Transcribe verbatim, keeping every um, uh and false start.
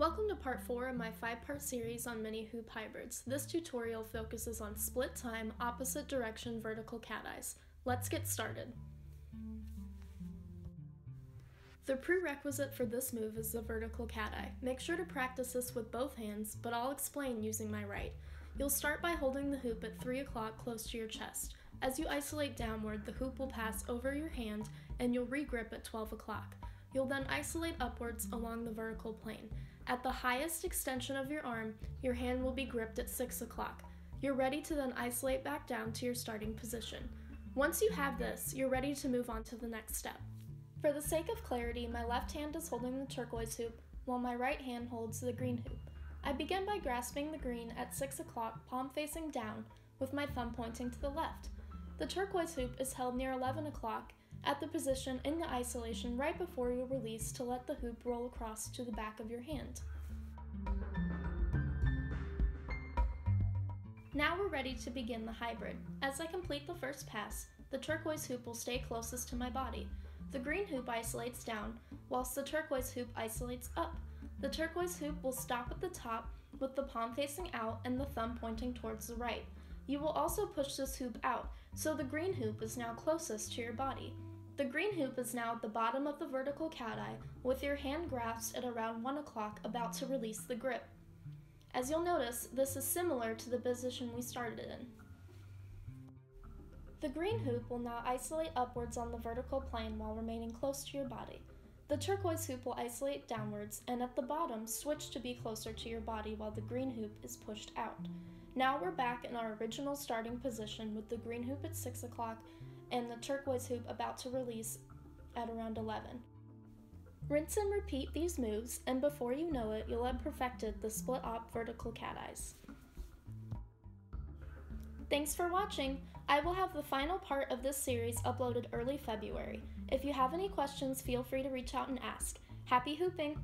Welcome to part four of my five-part series on many hoop hybrids. This tutorial focuses on split-time, opposite direction vertical cat eyes. Let's get started. The prerequisite for this move is the vertical cat eye. Make sure to practice this with both hands, but I'll explain using my right. You'll start by holding the hoop at three o'clock close to your chest. As you isolate downward, the hoop will pass over your hand and you'll regrip at twelve o'clock. You'll then isolate upwards along the vertical plane. At the highest extension of your arm, your hand will be gripped at six o'clock. You're ready to then isolate back down to your starting position. Once you have this, you're ready to move on to the next step. For the sake of clarity, my left hand is holding the turquoise hoop, while my right hand holds the green hoop. I begin by grasping the green at six o'clock, palm facing down, with my thumb pointing to the left. The turquoise hoop is held near eleven o'clock at the position in the isolation right before you release to let the hoop roll across to the back of your hand. Now we're ready to begin the hybrid. As I complete the first pass, the turquoise hoop will stay closest to my body. The green hoop isolates down, whilst the turquoise hoop isolates up. The turquoise hoop will stop at the top with the palm facing out and the thumb pointing towards the right. You will also push this hoop out, so the green hoop is now closest to your body. The green hoop is now at the bottom of the vertical cat eye, with your hand grasped at around one o'clock about to release the grip. As you'll notice, this is similar to the position we started in. The green hoop will now isolate upwards on the vertical plane while remaining close to your body. The turquoise hoop will isolate downwards, and at the bottom, switch to be closer to your body while the green hoop is pushed out. Now we're back in our original starting position with the green hoop at six o'clock and the turquoise hoop about to release at around eleven. Rinse and repeat these moves, and before you know it, you'll have perfected the split-op vertical cat eyes. Thanks for watching! I will have the final part of this series uploaded early February. If you have any questions, feel free to reach out and ask. Happy hooping!